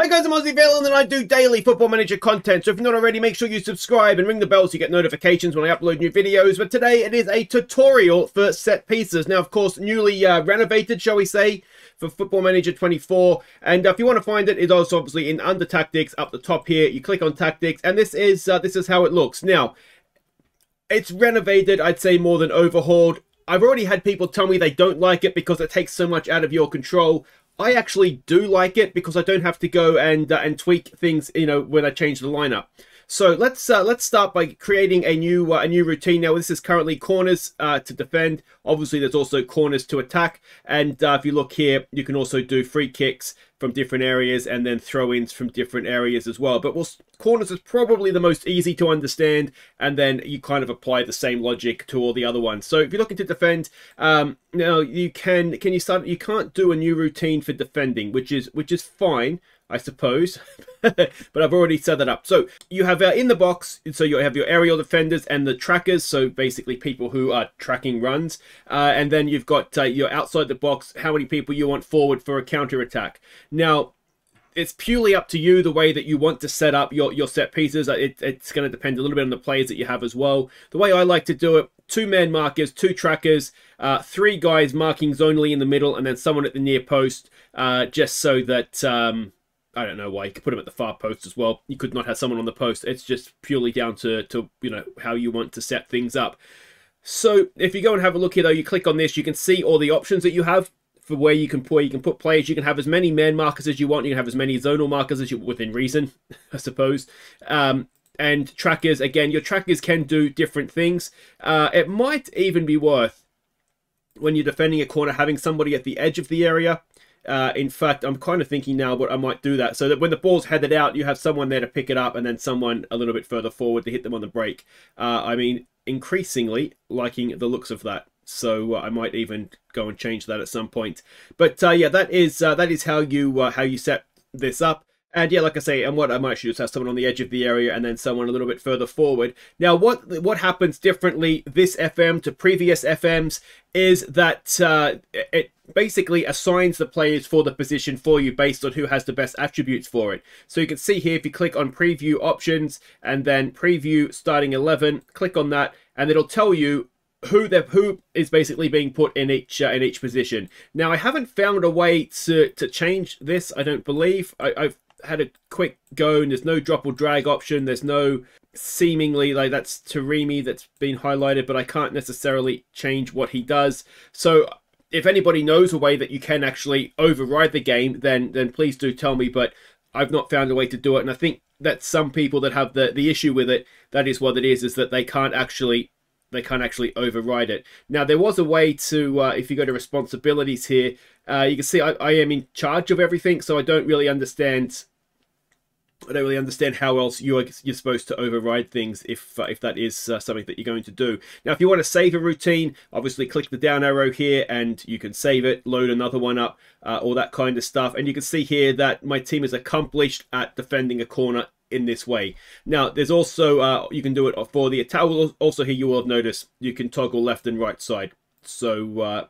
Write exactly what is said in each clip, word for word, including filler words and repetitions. Hi guys, I'm Aussie Villain and I do daily Football Manager content, so if you're not already, make sure you subscribe and ring the bell so you get notifications when I upload new videos. But today it is a tutorial for set pieces. Now, of course, newly uh, renovated, shall we say, for Football Manager twenty-four. And uh, if you want to find it, it's also obviously in under tactics up the top here. You click on tactics and this is, uh, this is how it looks. Now, it's renovated, I'd say, more than overhauled. I've already had people tell me they don't like it because it takes so much out of your control. I actually do like it because I don't have to go and uh, and tweak things, you know, when I change the lineup. So let's uh, let's start by creating a new uh, a new routine. Now this is currently corners uh, to defend. Obviously, there's also corners to attack. And uh, if you look here, you can also do free kicks from different areas and then throw-ins from different areas as well. But we'll, corners is probably the most easy to understand. And then you kind of apply the same logic to all the other ones. So if you're looking to defend, um, now you can can you start? You can't do a new routine for defending, which is which is fine, I suppose, but I've already set that up. So you have uh, in the box, so you have your aerial defenders and the trackers, so basically people who are tracking runs, uh, and then you've got uh, your outside the box, how many people you want forward for a counter-attack. Now, it's purely up to you the way that you want to set up your, your set pieces. It, it's going to depend a little bit on the players that you have as well. The way I like to do it, two man markers, two trackers, uh, three guys marking zonally in the middle, and then someone at the near post, uh, just so that... Um, I don't know why. You could put them at the far post as well. You could not have someone on the post. It's just purely down to, to you know, how you want to set things up. So if you go and have a look here, though, you click on this, you can see all the options that you have for where you can play. You can put players. You can have as many man markers as you want. You can have as many zonal markers as you, within reason, I suppose. Um, and trackers, again, your trackers can do different things. Uh, it might even be worth, when you're defending a corner, having somebody at the edge of the area. Uh, in fact, I'm kind of thinking now what I might do that, so that when the ball's headed out, you have someone there to pick it up and then someone a little bit further forward to hit them on the break. Uh, I mean, increasingly liking the looks of that. So uh, I might even go and change that at some point. But uh, yeah, that is uh, that is how you uh, how you set this up. And yeah, like I say, and what I might actually just have someone on the edge of the area and then someone a little bit further forward. Now, what what happens differently this F M to previous F Ms is that uh, it basically assigns the players for the position for you based on who has the best attributes for it. So you can see here, if you click on preview options and then preview starting eleven, click on that, and it'll tell you who the who is basically being put in each uh, in each position. Now, I haven't found a way to to change this. I don't believe I, I've. had a quick go, and there's no drop or drag option. There's no seemingly, like, that's Tarimi that's been highlighted, but I can't necessarily change what he does. So if anybody knows a way that you can actually override the game, then then please do tell me, but I've not found a way to do it. And I think that some people that have the the issue with it, that is what it is, is that they can't actually they can't actually override it. Now, there was a way to, uh, if you go to responsibilities here, uh, you can see I, I am in charge of everything, so I don't really understand I don't really understand how else you're, you're supposed to override things if uh, if that is uh, something that you're going to do. Now, if you want to save a routine, obviously click the down arrow here and you can save it, load another one up, uh, all that kind of stuff. And you can see here that my team is accomplished at defending a corner in this way. Now, there's also, uh, you can do it for the attack. Also here, you will have noticed, you can toggle left and right side. So, uh,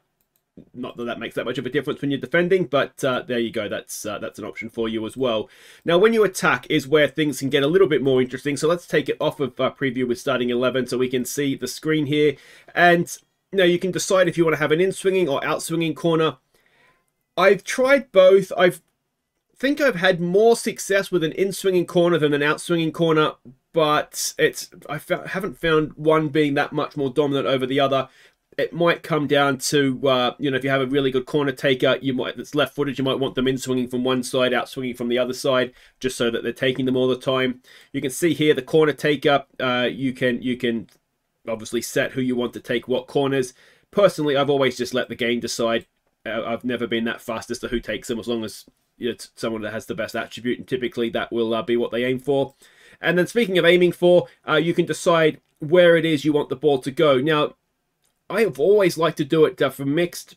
not that that makes that much of a difference when you're defending, but uh, there you go. That's uh, that's an option for you as well. Now, when you attack is where things can get a little bit more interesting. So let's take it off of uh, preview with starting eleven so we can see the screen here. And now you can decide if you want to have an in-swinging or out-swinging corner. I've tried both. I've think I've had more success with an in-swinging corner than an out-swinging corner, but it's I haven't found one being that much more dominant over the other. It might come down to, uh, you know, if you have a really good corner taker, you might that's left footed, you might want them in swinging from one side, out swinging from the other side, just so that they're taking them all the time. You can see here the corner taker. Uh, you can you can obviously set who you want to take what corners. Personally, I've always just let the game decide. Uh, I've never been that fast as to who takes them, as long as it's someone that has the best attribute, and typically that will uh, be what they aim for. And then speaking of aiming for, uh, you can decide where it is you want the ball to go. Now, I've always liked to do it uh, for mixed,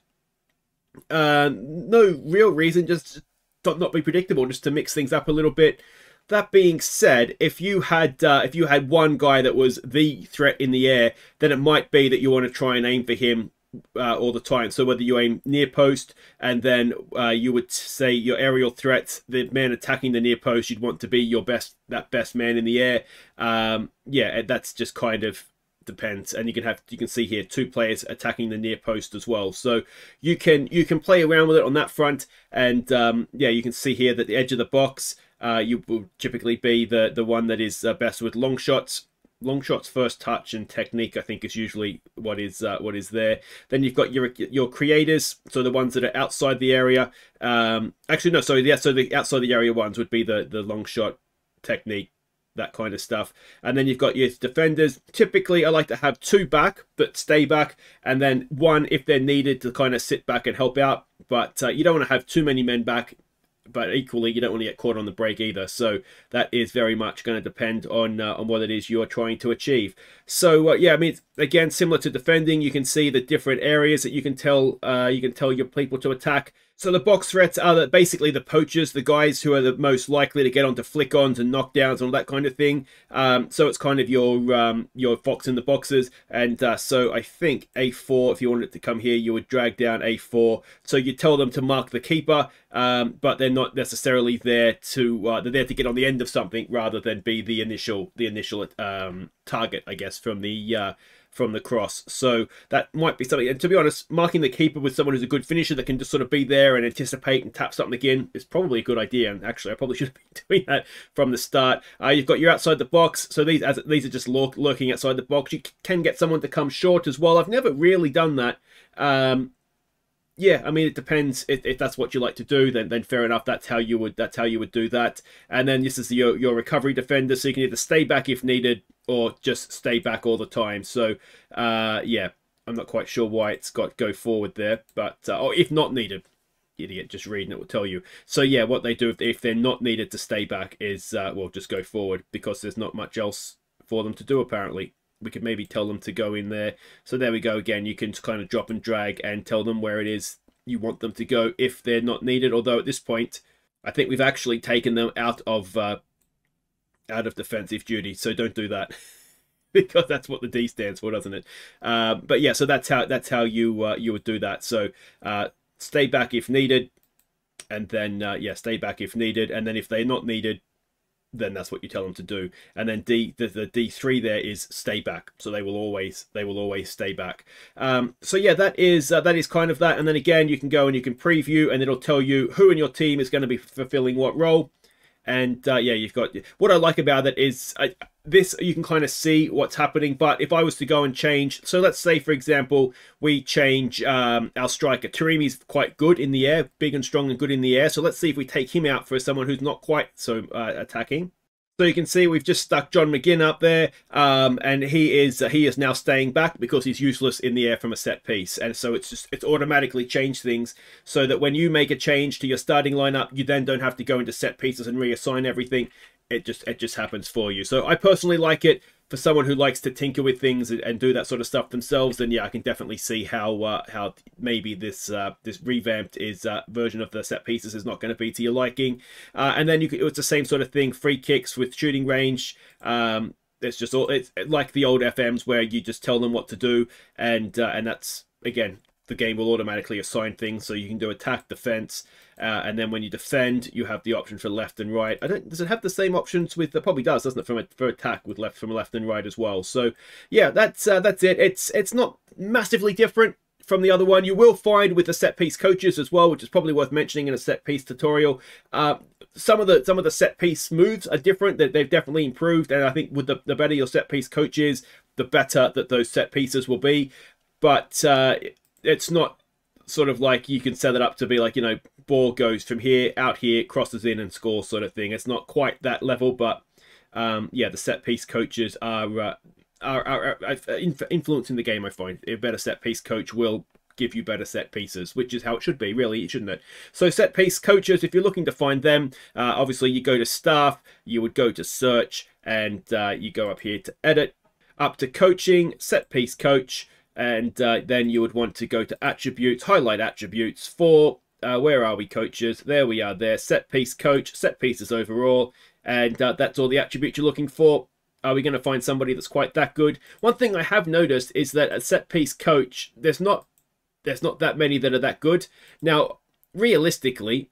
uh, no real reason, just to not be predictable, just to mix things up a little bit. That being said, if you had uh, if you had one guy that was the threat in the air, then it might be that you want to try and aim for him uh, all the time. So whether you aim near post and then uh, you would say your aerial threats, the man attacking the near post, you'd want to be your best, that best man in the air. Um, yeah, that's just kind of depends. And you can have, you can see here two players attacking the near post as well. So you can, you can play around with it on that front. And um, yeah, you can see here that the edge of the box, uh, you will typically be the, the one that is uh, best with long shots. Long shots, first touch, and technique, I think, is usually what is uh, what is there. Then you've got your your creators, so the ones that are outside the area. Um, actually, no, sorry, yeah, so the outside the area ones would be the the long shot, technique, that kind of stuff. And then you've got your defenders. Typically, I like to have two back that stay back, and then one if they're needed to kind of sit back and help out. But uh, you don't want to have too many men back. But equally, you don't want to get caught on the break either. So that is very much going to depend on uh, on what it is you are trying to achieve. So uh, yeah, I mean, again, similar to defending, you can see the different areas that you can tell uh, you can tell your people to attack. So the box threats are the, basically the poachers, the guys who are the most likely to get onto flick-ons and knockdowns and all that kind of thing. Um, so it's kind of your um, your fox in the boxes. And uh, so I think A four, if you wanted it to come here, you would drag down A four. So you tell them to mark the keeper, um, but they're not necessarily there to uh, they're there to get on the end of something rather than be the initial the initial um, target, I guess, from the. Uh, from the cross. So that might be something. And to be honest, marking the keeper with someone who's a good finisher that can just sort of be there and anticipate and tap something again is probably a good idea. And actually, I probably should have been doing that from the start. Uh, you've got your outside the box. So these as these are just lurk, lurking outside the box. You can get someone to come short as well. I've never really done that. Um, yeah, I mean, it depends. If, if that's what you like to do, then then fair enough. That's how you would that's how you would do that. And then this is your your recovery defender. So you can either stay back if needed, or just stay back all the time. So, uh, yeah, I'm not quite sure why it's got go forward there. But, uh, or if not needed, idiot, just reading it will tell you. So, yeah, what they do if they're not needed to stay back is, uh, well, just go forward because there's not much else for them to do, apparently. We could maybe tell them to go in there. So there we go again. You can kind of drop and drag and tell them where it is you want them to go if they're not needed. Although at this point, I think we've actually taken them out of... Uh, out of defensive duty, so don't do that because that's what the D stands for, doesn't it? Uh, but yeah, so that's how that's how you uh, you would do that. So uh, stay back if needed, and then uh, yeah, stay back if needed, and then if they're not needed, then that's what you tell them to do. And then D the, the D three there is stay back, so they will always they will always stay back. Um, so yeah, that is uh, that is kind of that. And then again, you can go and you can preview, and it'll tell you who in your team is going to be fulfilling what role. And uh, yeah, you've got what I like about it is I, this you can kind of see what's happening. But if I was to go and change, so let's say, for example, we change um, our striker. Tarimi's quite good in the air, big and strong and good in the air. So let's see if we take him out for someone who's not quite so uh, attacking. So you can see we've just stuck John McGinn up there, um, and he is uh, he is now staying back because he's useless in the air from a set piece, and so it's just it's automatically changed things so that when you make a change to your starting lineup, you then don't have to go into set pieces and reassign everything. It just it just happens for you. So I personally like it. For someone who likes to tinker with things and do that sort of stuff themselves, then yeah, I can definitely see how uh, how maybe this uh, this revamped is uh, version of the set pieces is not going to be to your liking. Uh, and then you could, it's the same sort of thing, free kicks with shooting range. Um, it's just all it's like the old F Ms where you just tell them what to do, and uh, and that's again. The game will automatically assign things, so you can do attack, defense, uh, and then when you defend, you have the option for left and right. I don't. Does it have the same options with? It probably does, doesn't it? From a, for attack with left, from left and right as well. So yeah, that's uh, that's it. It's it's not massively different from the other one. You will find with the set piece coaches as well, which is probably worth mentioning in a set piece tutorial. Uh, some of the some of the set piece moves are different. That they've definitely improved, and I think with the the better your set piece coach is, the better that those set pieces will be. But uh, it's not sort of like you can set it up to be like, you know, ball goes from here, out here, crosses in and scores sort of thing. It's not quite that level, but um, yeah, the set piece coaches are, uh, are, are, are influencing the game, I find. A better set piece coach will give you better set pieces, which is how it should be, really, shouldn't it? So set piece coaches, if you're looking to find them, uh, obviously you go to staff, you would go to search, and uh, you go up here to edit, up to coaching, set piece coach, and uh, then you would want to go to attributes, highlight attributes for, uh, where are we, coaches? There we are there, set piece coach, set pieces overall, and uh, that's all the attributes you're looking for. Are we going to find somebody that's quite that good? One thing I have noticed is that a set piece coach, there's not there's not that many that are that good. Now, realistically,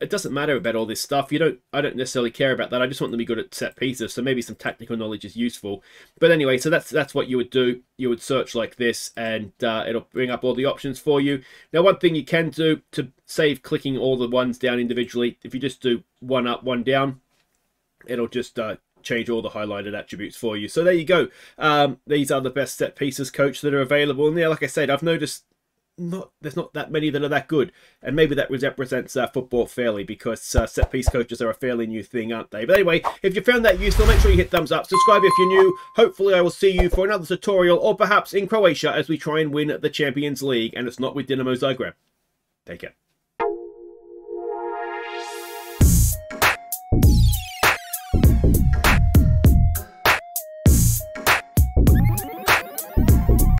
it doesn't matter about all this stuff. You don't. I don't necessarily care about that. I just want them to be good at set pieces. So maybe some tactical knowledge is useful. But anyway, so that's that's what you would do. You would search like this, and uh, it'll bring up all the options for you. Now, one thing you can do to save clicking all the ones down individually, if you just do one up, one down, it'll just uh, change all the highlighted attributes for you. So there you go. Um, these are the best set pieces, coach, that are available. And yeah, like I said, I've noticed. Not there's not that many that are that good, and maybe that represents uh, football fairly, because uh, set piece coaches are a fairly new thing, aren't they? But anyway, if you found that useful, make sure you hit thumbs up, subscribe if you're new. Hopefully I will see you for another tutorial, or perhaps in Croatia as we try and win the Champions League, and it's not with Dinamo Zagreb. Take care.